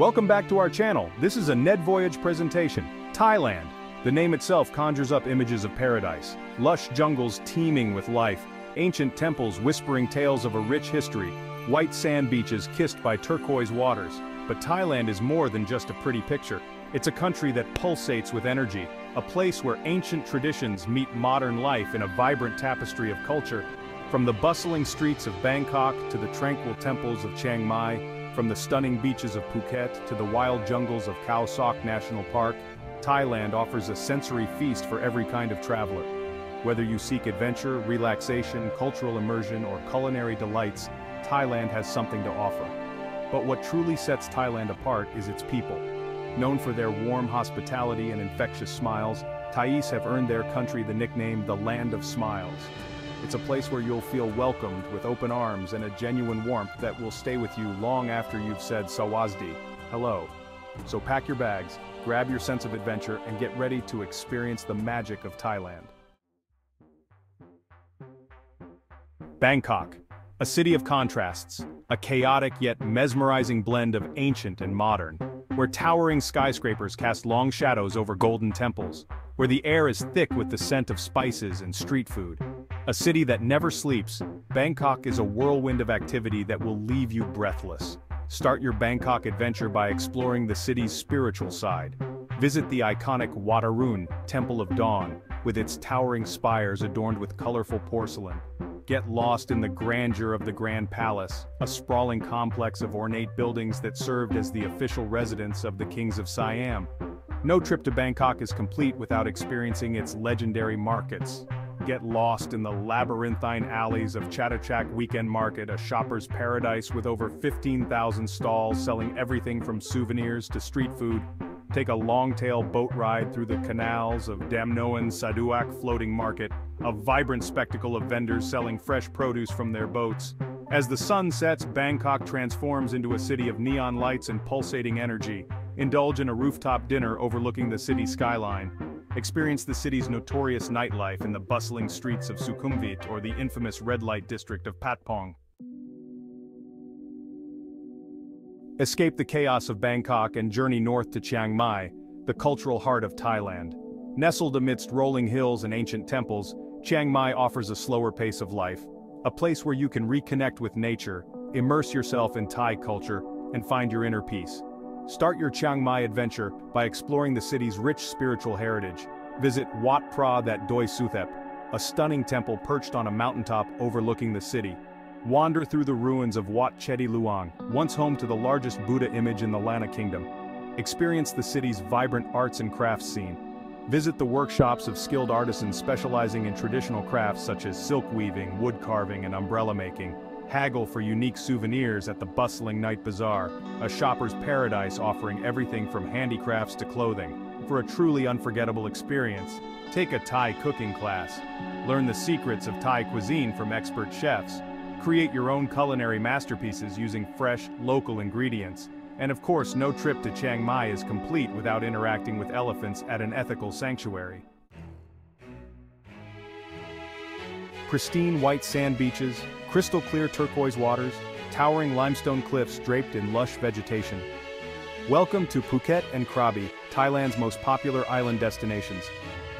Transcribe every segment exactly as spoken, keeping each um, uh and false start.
Welcome back to our channel. This is a Ned Voyage presentation. Thailand. The name itself conjures up images of paradise. Lush jungles teeming with life, ancient temples whispering tales of a rich history, white sand beaches kissed by turquoise waters. But Thailand is more than just a pretty picture. It's a country that pulsates with energy, a place where ancient traditions meet modern life in a vibrant tapestry of culture. From the bustling streets of Bangkok to the tranquil temples of Chiang Mai, from the stunning beaches of Phuket to the wild jungles of Khao Sok National Park, Thailand offers a sensory feast for every kind of traveler. Whether you seek adventure, relaxation, cultural immersion, or culinary delights, Thailand has something to offer. But what truly sets Thailand apart is its people. Known for their warm hospitality and infectious smiles, Thais have earned their country the nickname the Land of Smiles. It's a place where you'll feel welcomed with open arms and a genuine warmth that will stay with you long after you've said Sawadee, hello. So pack your bags, grab your sense of adventure, and get ready to experience the magic of Thailand. Bangkok, a city of contrasts, a chaotic yet mesmerizing blend of ancient and modern, where towering skyscrapers cast long shadows over golden temples, where the air is thick with the scent of spices and street food. A city that never sleeps, Bangkok is a whirlwind of activity that will leave you breathless. Start your Bangkok adventure by exploring the city's spiritual side. Visit the iconic Wat Arun, Temple of Dawn, with its towering spires adorned with colorful porcelain. Get lost in the grandeur of the Grand Palace, a sprawling complex of ornate buildings that served as the official residence of the kings of Siam. No trip to Bangkok is complete without experiencing its legendary markets. Get lost in the labyrinthine alleys of Chatuchak Weekend Market, a shopper's paradise with over fifteen thousand stalls selling everything from souvenirs to street food. Take a long-tail boat ride through the canals of Damnoen Saduak Floating Market, a vibrant spectacle of vendors selling fresh produce from their boats. As the sun sets, Bangkok transforms into a city of neon lights and pulsating energy. Indulge in a rooftop dinner overlooking the city skyline. Experience the city's notorious nightlife in the bustling streets of Sukhumvit or the infamous red light district of Patpong. Escape the chaos of Bangkok and journey north to Chiang Mai, the cultural heart of Thailand. Nestled amidst rolling hills and ancient temples, Chiang Mai offers a slower pace of life, a place where you can reconnect with nature, immerse yourself in Thai culture, and find your inner peace. Start your Chiang Mai adventure by exploring the city's rich spiritual heritage. Visit Wat Phra That Doi Suthep, a stunning temple perched on a mountaintop overlooking the city. Wander through the ruins of Wat Chedi Luang, once home to the largest Buddha image in the Lanna Kingdom. Experience the city's vibrant arts and crafts scene. Visit the workshops of skilled artisans specializing in traditional crafts such as silk weaving, wood carving, and umbrella making. Haggle for unique souvenirs at the bustling night bazaar, a shopper's paradise offering everything from handicrafts to clothing. For a truly unforgettable experience, take a Thai cooking class. Learn the secrets of Thai cuisine from expert chefs. Create your own culinary masterpieces using fresh, local ingredients. And of course, no trip to Chiang Mai is complete without interacting with elephants at an ethical sanctuary. Pristine white sand beaches, crystal-clear turquoise waters, towering limestone cliffs draped in lush vegetation. Welcome to Phuket and Krabi, Thailand's most popular island destinations.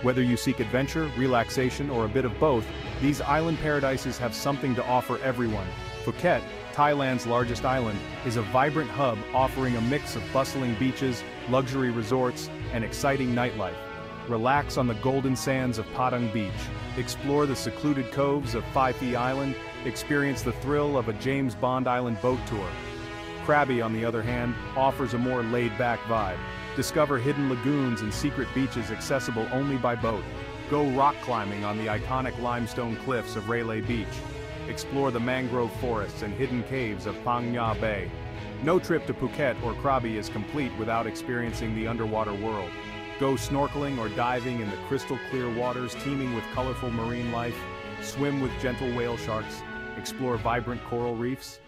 Whether you seek adventure, relaxation, or a bit of both, these island paradises have something to offer everyone. Phuket, Thailand's largest island, is a vibrant hub offering a mix of bustling beaches, luxury resorts, and exciting nightlife. Relax on the golden sands of Patpong Beach, explore the secluded coves of Phi Phi Island, experience the thrill of a James Bond Island boat tour. Krabi, on the other hand, offers a more laid-back vibe. Discover hidden lagoons and secret beaches accessible only by boat. Go rock climbing on the iconic limestone cliffs of Railay Beach. Explore the mangrove forests and hidden caves of Phang Nga Bay. No trip to Phuket or Krabi is complete without experiencing the underwater world. Go snorkeling or diving in the crystal-clear waters teeming with colorful marine life. Swim with gentle whale sharks. Explore vibrant coral reefs.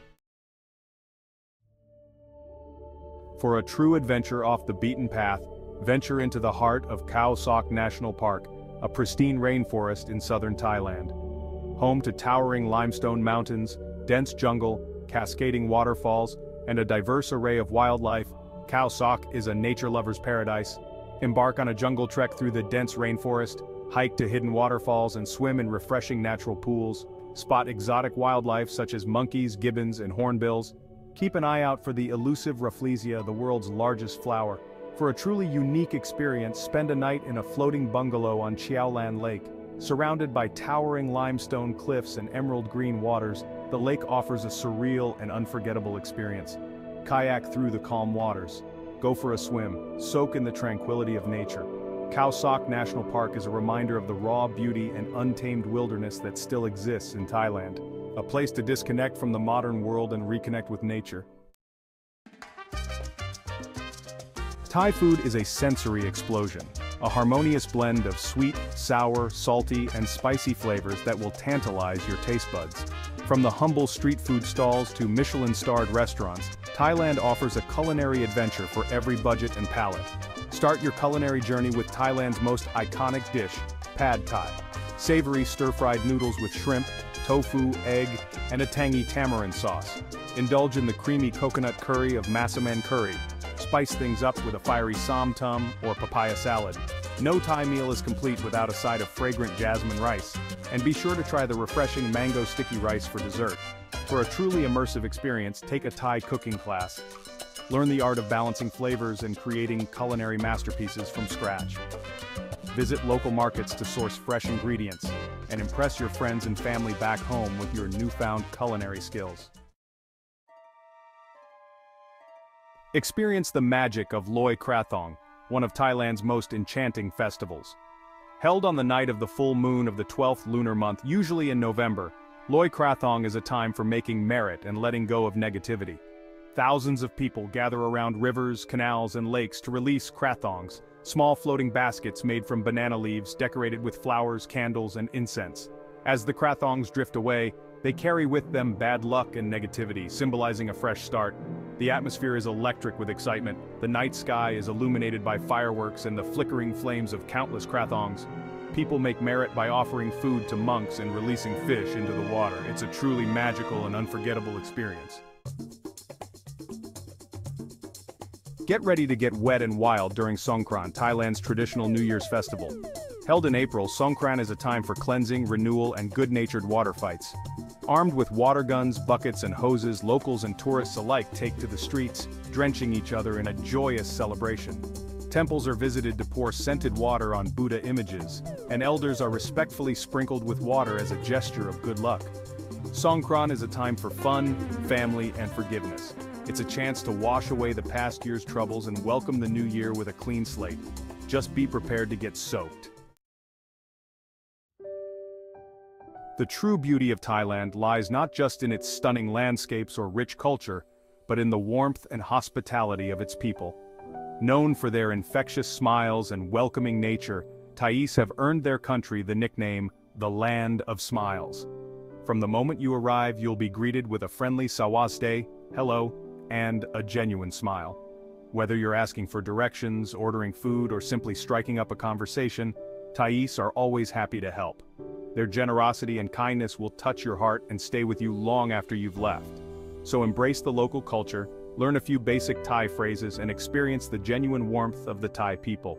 For a true adventure off the beaten path, venture into the heart of Khao Sok National Park, a pristine rainforest in southern Thailand. Home to towering limestone mountains, dense jungle, cascading waterfalls, and a diverse array of wildlife, Khao Sok is a nature lover's paradise. Embark on a jungle trek through the dense rainforest, hike to hidden waterfalls and swim in refreshing natural pools, spot exotic wildlife such as monkeys, gibbons, and hornbills. Keep an eye out for the elusive Rafflesia, the world's largest flower. For a truly unique experience, spend a night in a floating bungalow on Cheow Lan Lake. Surrounded by towering limestone cliffs and emerald green waters, the lake offers a surreal and unforgettable experience. Kayak through the calm waters. Go for a swim, soak in the tranquility of nature. Khao Sok National Park is a reminder of the raw beauty and untamed wilderness that still exists in Thailand. A place to disconnect from the modern world and reconnect with nature. Thai food is a sensory explosion, a harmonious blend of sweet, sour, salty, and spicy flavors that will tantalize your taste buds. From the humble street food stalls to Michelin-starred restaurants, Thailand offers a culinary adventure for every budget and palate. Start your culinary journey with Thailand's most iconic dish, Pad Thai. Savory stir-fried noodles with shrimp, tofu, egg, and a tangy tamarind sauce. Indulge in the creamy coconut curry of Massaman curry. Spice things up with a fiery Som Tum or papaya salad. No Thai meal is complete without a side of fragrant jasmine rice. And be sure to try the refreshing mango sticky rice for dessert. For a truly immersive experience, take a Thai cooking class. Learn the art of balancing flavors and creating culinary masterpieces from scratch. Visit local markets to source fresh ingredients, and impress your friends and family back home with your newfound culinary skills. Experience the magic of Loy Krathong, one of Thailand's most enchanting festivals. Held on the night of the full moon of the twelfth lunar month, usually in November, Loy Krathong is a time for making merit and letting go of negativity. Thousands of people gather around rivers, canals, and lakes to release krathongs, small floating baskets made from banana leaves decorated with flowers, candles, and incense. As the krathongs drift away, they carry with them bad luck and negativity, symbolizing a fresh start. The atmosphere is electric with excitement, the night sky is illuminated by fireworks and the flickering flames of countless krathongs. People make merit by offering food to monks and releasing fish into the water. It's a truly magical and unforgettable experience. Get ready to get wet and wild during Songkran, Thailand's traditional New Year's festival. Held in April, Songkran is a time for cleansing, renewal, and good-natured water fights. Armed with water guns, buckets, and hoses, locals and tourists alike take to the streets, drenching each other in a joyous celebration. Temples are visited to pour scented water on Buddha images, and elders are respectfully sprinkled with water as a gesture of good luck. Songkran is a time for fun, family, and forgiveness. It's a chance to wash away the past year's troubles and welcome the new year with a clean slate. Just be prepared to get soaked. The true beauty of Thailand lies not just in its stunning landscapes or rich culture, but in the warmth and hospitality of its people. Known for their infectious smiles and welcoming nature, Thais have earned their country the nickname, the Land of Smiles. From the moment you arrive, you'll be greeted with a friendly Sawaste, hello, and a genuine smile. Whether you're asking for directions, ordering food, or simply striking up a conversation, Thais are always happy to help. Their generosity and kindness will touch your heart and stay with you long after you've left. So embrace the local culture, learn a few basic Thai phrases, and experience the genuine warmth of the Thai people.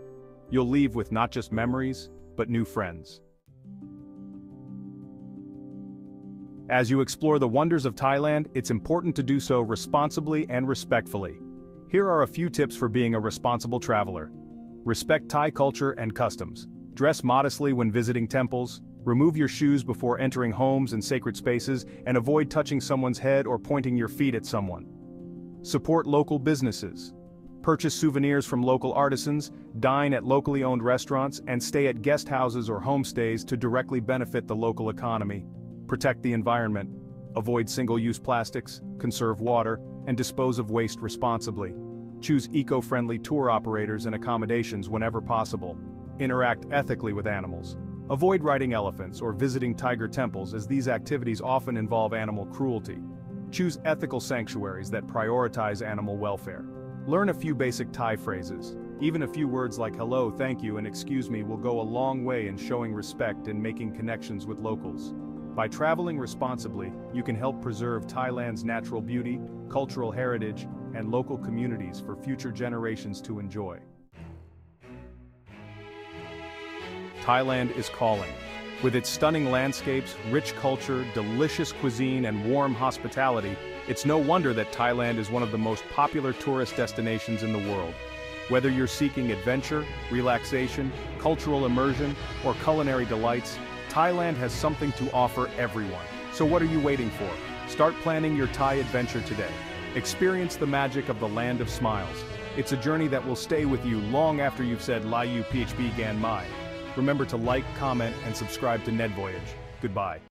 You'll leave with not just memories, but new friends. As you explore the wonders of Thailand, it's important to do so responsibly and respectfully. Here are a few tips for being a responsible traveler. Respect Thai culture and customs. Dress modestly when visiting temples. Remove your shoes before entering homes and sacred spaces, and avoid touching someone's head or pointing your feet at someone. Support local businesses. Purchase souvenirs from local artisans, dine at locally owned restaurants, and stay at guest houses or homestays to directly benefit the local economy. Protect the environment, avoid single-use plastics, conserve water, and dispose of waste responsibly. Choose eco-friendly tour operators and accommodations whenever possible. Interact ethically with animals. Avoid riding elephants or visiting tiger temples, as these activities often involve animal cruelty. Choose ethical sanctuaries that prioritize animal welfare. Learn a few basic Thai phrases. Even a few words like hello, thank you, and excuse me will go a long way in showing respect and making connections with locals. By traveling responsibly, you can help preserve Thailand's natural beauty, cultural heritage, and local communities for future generations to enjoy. Thailand is calling. With its stunning landscapes, rich culture, delicious cuisine, and warm hospitality, it's no wonder that Thailand is one of the most popular tourist destinations in the world. Whether you're seeking adventure, relaxation, cultural immersion, or culinary delights, Thailand has something to offer everyone. So what are you waiting for? Start planning your Thai adventure today. Experience the magic of the land of smiles. It's a journey that will stay with you long after you've said Lai Yu Php Gan Mai. Remember to like, comment, and subscribe to Ned Voyage. Goodbye.